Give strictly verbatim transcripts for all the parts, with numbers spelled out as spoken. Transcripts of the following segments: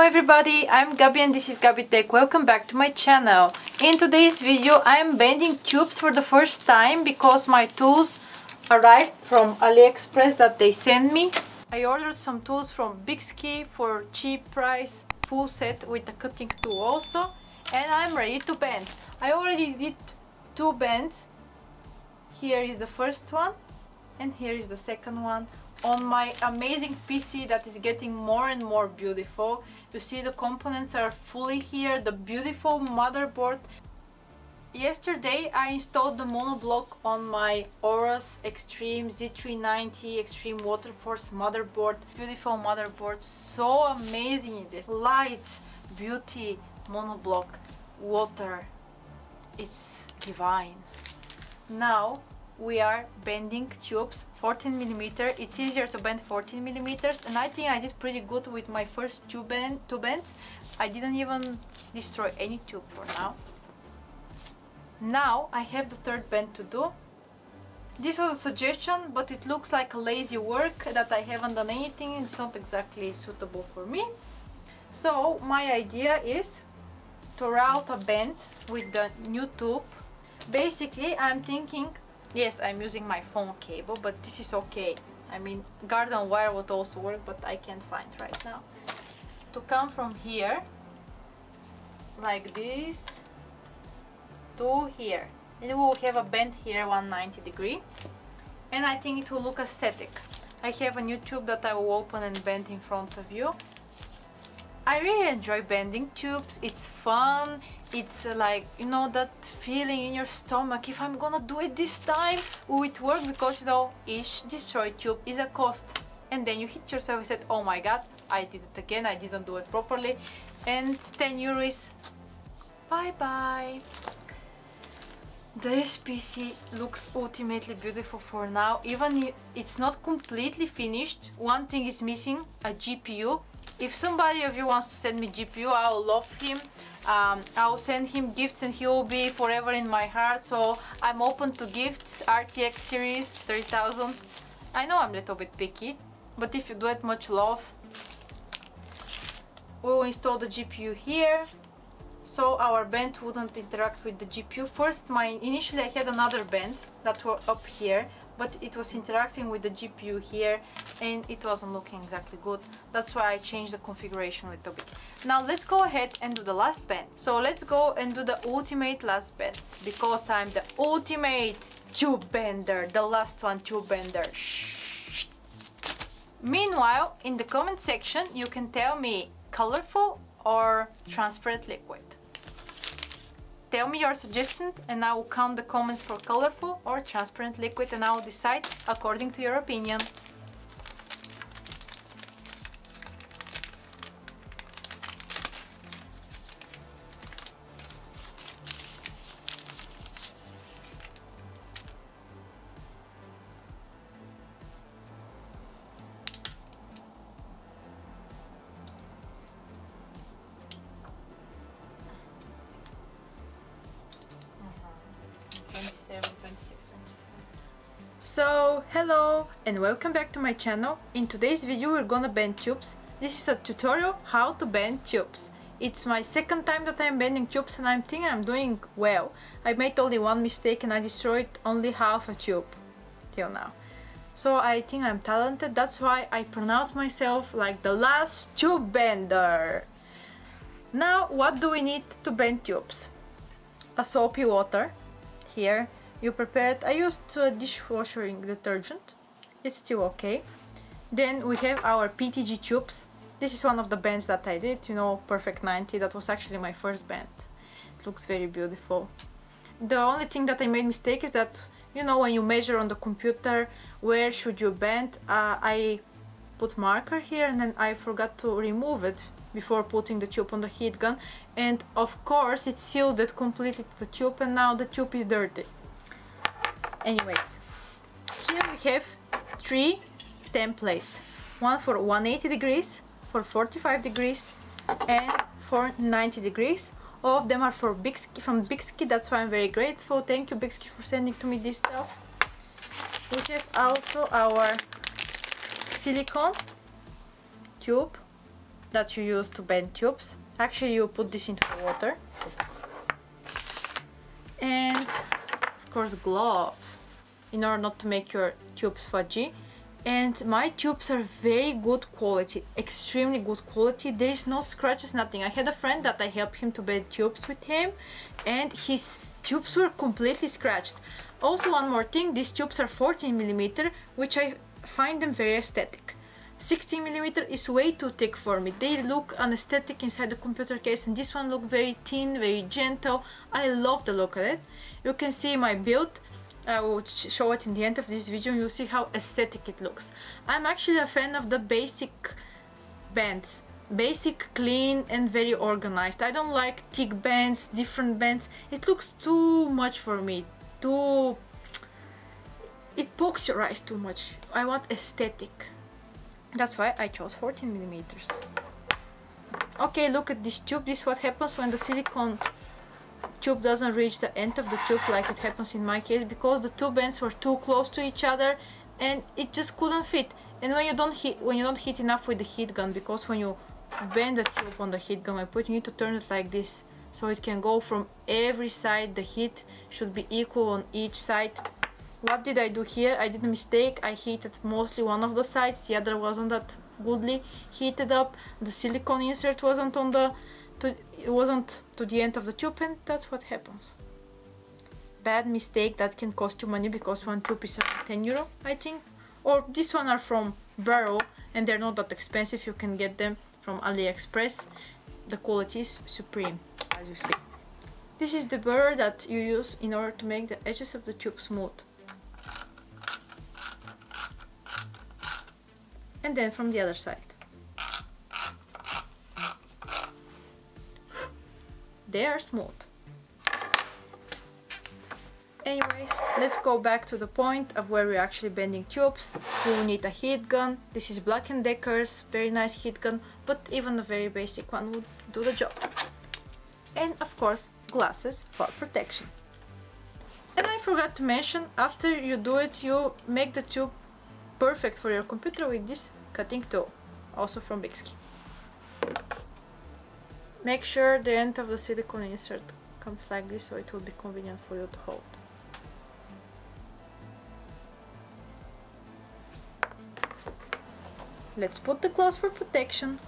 Hello everybody, I'm Gabby and this is Gabby Tech. Welcome back to my channel. In today's video I'm bending tubes for the first time because my tools arrived from AliExpress that they sent me. I ordered some tools from Bykski for cheap price, full set with a cutting tool also, and I'm ready to bend. I already did two bends. Here is the first one and here is the second one on my amazing P C that is getting more and more beautiful. You see the components are fully here, the beautiful motherboard. Yesterday I installed the monoblock on my AORUS Extreme Z three ninety Extreme Waterforce motherboard. Beautiful motherboard, so amazing it is. Light, beauty, monoblock, water, it's divine. Now we are bending tubes fourteen millimeter. It's easier to bend fourteen millimeters, and I think I did pretty good with my first two, bend, two bends. I didn't even destroy any tube for now. Now I have the third bend to do. This was a suggestion, but it looks like a lazy work that I haven't done anything. It's not exactly suitable for me. So my idea is to route a bend with the new tube. Basically I'm thinking, yes, I'm using my phone cable, but this is okay. I mean, garden wire would also work, but I can't find right now. To come from here, like this, to here. And we will have a bend here, one hundred ninety degree. And I think it will look aesthetic. I have a new tube that I will open and bend in front of you. I really enjoy bending tubes. It's fun. It's like, you know, that feeling in your stomach, if I'm gonna do it this time, will it work? Because, you know, each destroyed tube is a cost, and then you hit yourself and said, oh my god, I did it again, I didn't do it properly, and ten euros, bye bye. This P C looks ultimately beautiful for now, even if it's not completely finished. One thing is missing, a G P U. If somebody of you wants to send me G P U, I will love him. Um, I will send him gifts and he will be forever in my heart, so I'm open to gifts. R T X series three thousand. I know I'm a little bit picky, but if you do it, much love. We will install the G P U here, so our bend wouldn't interact with the G P U. First, my initially I had another bends that were up here, but it was interacting with the G P U here and it wasn't looking exactly good. That's why I changed the configuration a little bit. Now let's go ahead and do the last bend. So let's go and do the ultimate last bend, because I'm the ultimate tube bender, the last one tube bender. Shh. Meanwhile, in the comment section you can tell me colorful or transparent liquid. Tell me your suggestion and I will count the comments for colorful or transparent liquid, and I will decide according to your opinion. So, hello and welcome back to my channel. In today's video we're gonna bend tubes. This is a tutorial how to bend tubes. It's my second time that I'm bending tubes and I'm thinking I'm doing well. I made only one mistake and I destroyed only half a tube till now. So I think I'm talented, that's why I pronounce myself like the last tube bender. Now, what do we need to bend tubes? A soapy water, here. You prepared, I used uh, dishwasher detergent, it's still okay. Then we have our P T G tubes. This is one of the bends that I did, you know, perfect ninety, that was actually my first bend. It looks very beautiful. The only thing that I made mistake is that, you know, when you measure on the computer where should you bend, uh, I put marker here and then I forgot to remove it before putting the tube on the heat gun, and of course it sealed it completely to the tube and now the tube is dirty. Anyways, here we have three templates, one for one hundred eighty degrees, for forty-five degrees and for ninety degrees. All of them are for Bykski, from Bykski, that's why I'm very grateful. Thank you Bykski for sending to me this stuff. We have also our silicone tube, that you use to bend tubes. Actually, you put this into the water. Oops. And of course gloves, in order not to make your tubes fudgy. And my tubes are very good quality, extremely good quality. There is no scratches, nothing. I had a friend that I helped him to bend tubes with him, and his tubes were completely scratched. Also, one more thing, these tubes are fourteen millimeter, which I find them very aesthetic. sixteen millimeter is way too thick for me. They look unesthetic inside the computer case, and this one look very thin, very gentle. I love the look of it. You can see my build. I will show it in the end of this video. You'll see how aesthetic it looks. I'm actually a fan of the basic bands. Basic, clean and very organized. I don't like thick bands, different bands. It looks too much for me. Too... It pokes your eyes too much. I want aesthetic. That's why I chose fourteen millimeters. Okay, look at this tube. This is what happens when the silicone tube doesn't reach the end of the tube, like it happens in my case, because the two bands were too close to each other and it just couldn't fit. And when you don't hit when you don't hit enough with the heat gun, because when you bend the tube on the heat gun I put, you need to turn it like this so it can go from every side. The heat should be equal on each side. What did I do here? I did a mistake. I heated mostly one of the sides, the other wasn't that goodly heated up. The silicone insert wasn't on the To, it wasn't to the end of the tube, and that's what happens. Bad mistake that can cost you money, because one tube is around ten euro, I think. Or this one are from Barrow and they're not that expensive. You can get them from AliExpress. The quality is supreme, as you see. This is the burr that you use in order to make the edges of the tube smooth. And then from the other side. They are smooth. Anyways, let's go back to the point of where we're actually bending tubes. You will need a heat gun. This is Black and Decker's, very nice heat gun, but even a very basic one would do the job. And of course, glasses for protection. And I forgot to mention, after you do it, you make the tube perfect for your computer with this cutting tool, also from Bykski. Make sure the end of the silicone insert comes like this, so it will be convenient for you to hold. Let's put the gloves for protection.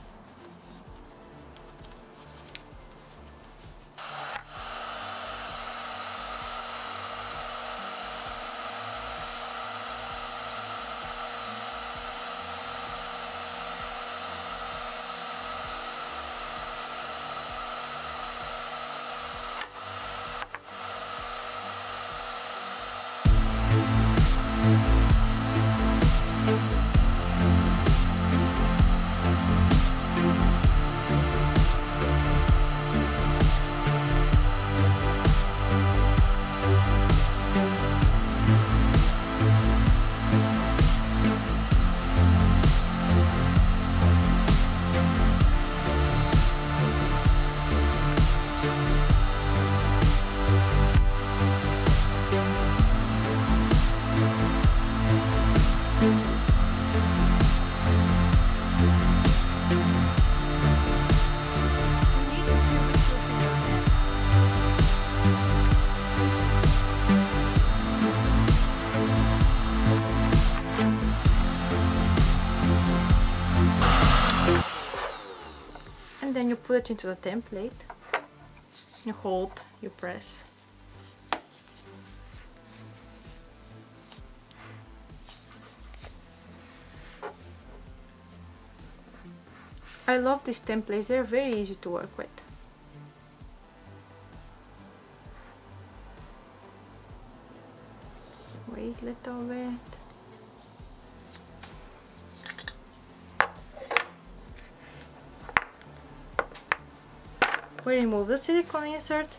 Then you put it into the template, you hold, you press. I love these templates, they're very easy to work with. Wait a little bit. We remove the silicone insert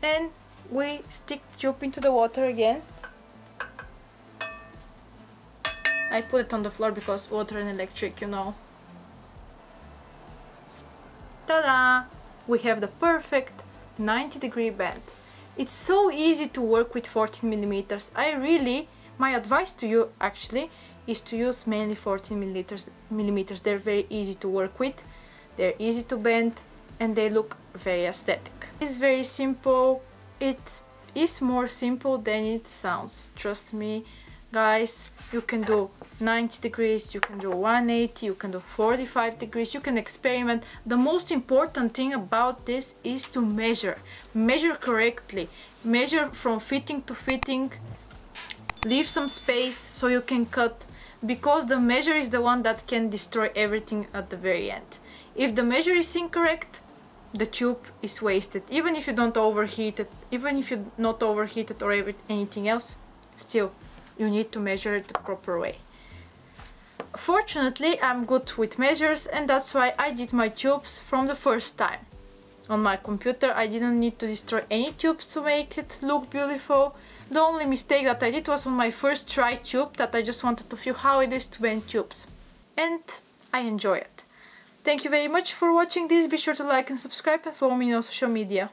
and we stick the tube into the water again. I put it on the floor because water and electric, you know. Ta-da! We have the perfect ninety degree bend. It's so easy to work with fourteen millimeters. I really, my advice to you actually is to use mainly fourteen millimeters. They're very easy to work with. they're easy to bend, and they look very aesthetic. It's very simple. It is more simple than it sounds, trust me guys. You can do ninety degrees, you can do one eighty, you can do forty-five degrees, you can experiment. The most important thing about this is to measure. Measure correctly, measure from fitting to fitting, leave some space so you can cut, because the measure is the one that can destroy everything at the very end. If the measure is incorrect, the tube is wasted. Even if you don't overheat it, even if you not overheat it or anything else, still you need to measure it the proper way. Fortunately, I'm good with measures, and that's why I did my tubes from the first time. On my computer, I didn't need to destroy any tubes to make it look beautiful. The only mistake that I did was on my first try tube, that I just wanted to feel how it is to bend tubes. And I enjoy it. Thank you very much for watching this. Be sure to like and subscribe, and follow me on social media.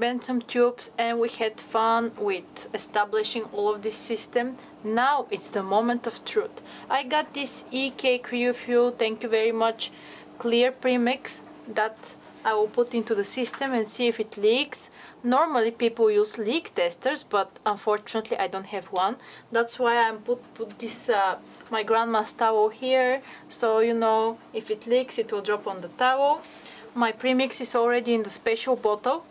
Bent some tubes, and we had fun with establishing all of this system. Now it's the moment of truth. I got this E K Creofuel, thank you very much, clear premix that I will put into the system and see if it leaks. Normally people use leak testers, but unfortunately I don't have one. That's why I put, put this uh, my grandma's towel here, so you know if it leaks it will drop on the towel. My premix is already in the special bottle,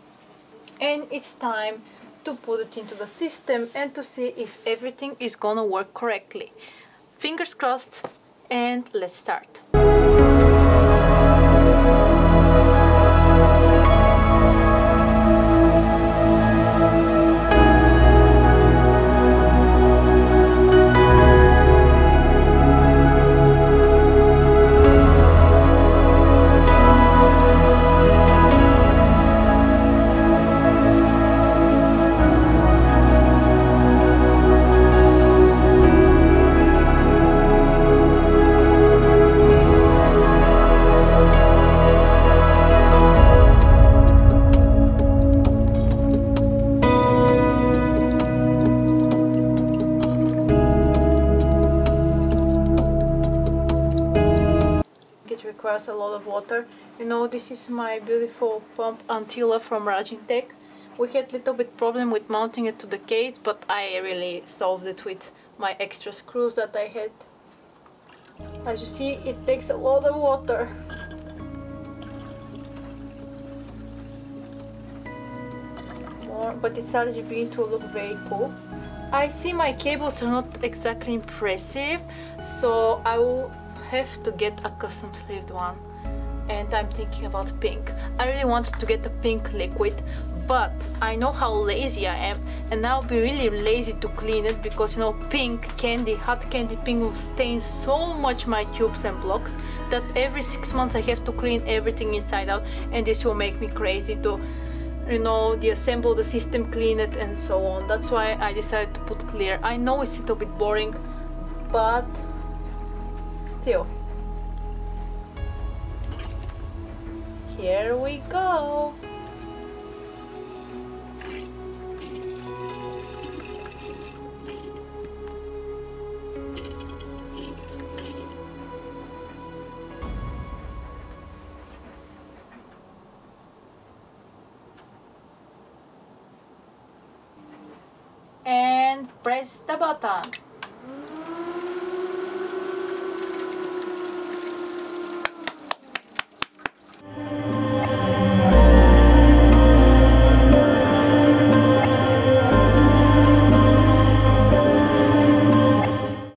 and it's time to put it into the system and to see if everything is gonna work correctly. Fingers crossed, and let's start. A lot of water. You know, this is my beautiful pump Antila from Rajin Tech. We had a little bit problem with mounting it to the case, but I really solved it with my extra screws that I had. As you see, it takes a lot of water. More, but it's R G B, it will look very cool. I see my cables are not exactly impressive, so I will have to get a custom sleeved one, and I'm thinking about pink. I really wanted to get a pink liquid, but I know how lazy I am, and I'll be really lazy to clean it, because you know, pink candy, hot candy pink will stain so much my tubes and blocks that every six months I have to clean everything inside out, and this will make me crazy to, you know, deassemble the system, clean it, and so on. That's why I decided to put clear. I know it's a little bit boring, but still. Here we go. And press the button.